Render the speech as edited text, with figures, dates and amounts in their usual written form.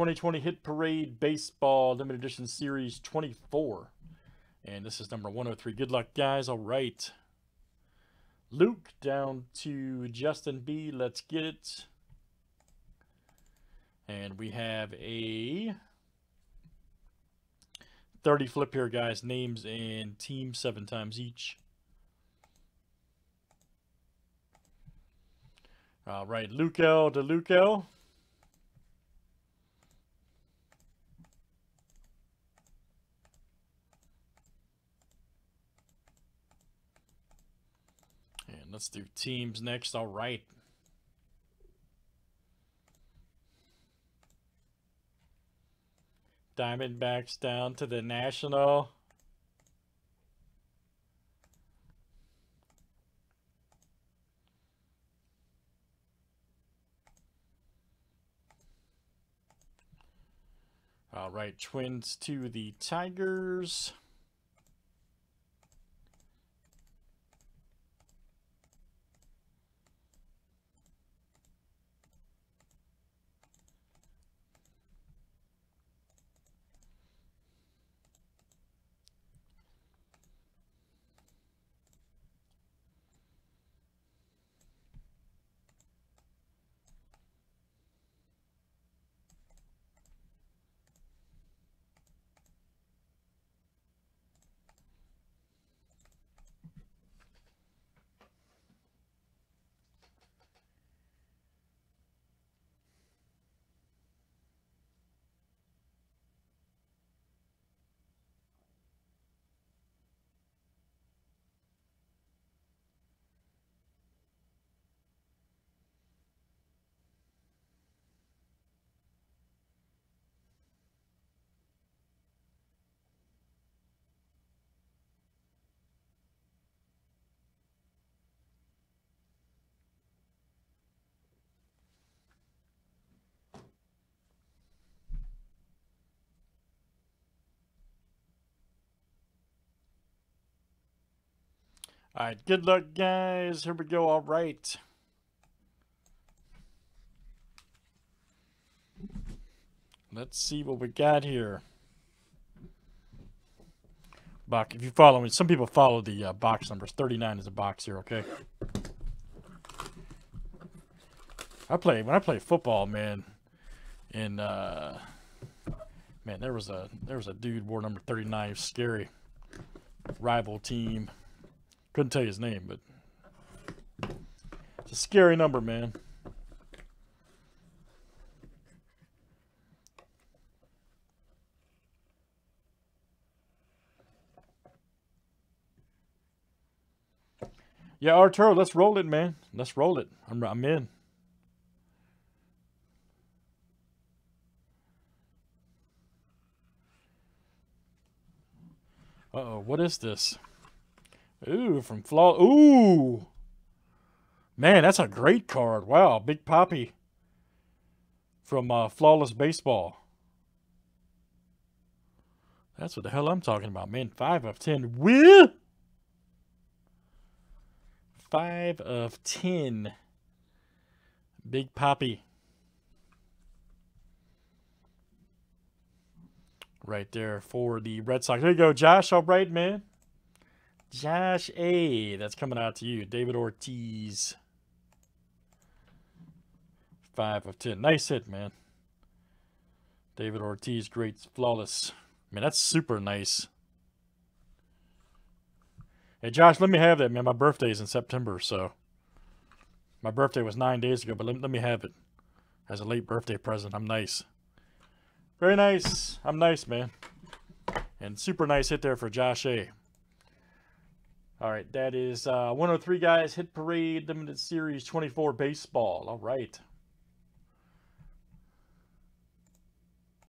2020 Hit Parade Baseball Limited Edition Series 24. And this is number 103. Good luck, guys. All right. Luke down to Justin B. Let's get it. And we have a 30 flip here, guys. Names and teams 7 times each. All right, Luco to Luco. And let's do teams next. All right. Diamondbacks down to the National. All right, Twins to the Tigers. All right, good luck, guys. Here we go. All right. Let's see what we got here. Box, if you follow me, some people follow the box numbers. 39 is a box here, okay? When I play football, man, and man, there was a dude wore number 39, scary rival team. Couldn't tell you his name, but it's a scary number, man. Yeah, Arturo, let's roll it, man. Let's roll it. I'm in. Uh-oh, what is this? Ooh, from Florida. Ooh. Man, that's a great card. Wow, Big Papi from Flawless Baseball. That's what the hell I'm talking about, man. 5 of 10. Woo! 5 of 10. Big Papi. Right there for the Red Sox. There you go, Josh Albright, man. Josh A, that's coming out to you. David Ortiz. 5 of 10. Nice hit, man. David Ortiz, great, flawless. Man, that's super nice. Hey, Josh, let me have that, man. My birthday is in September, so. My birthday was 9 days ago, but let me have it. As a late birthday present, I'm nice. Very nice. I'm nice, man. And super nice hit there for Josh A. All right, that is 103, guys. Hit Parade Limited Series 24 Baseball. All right.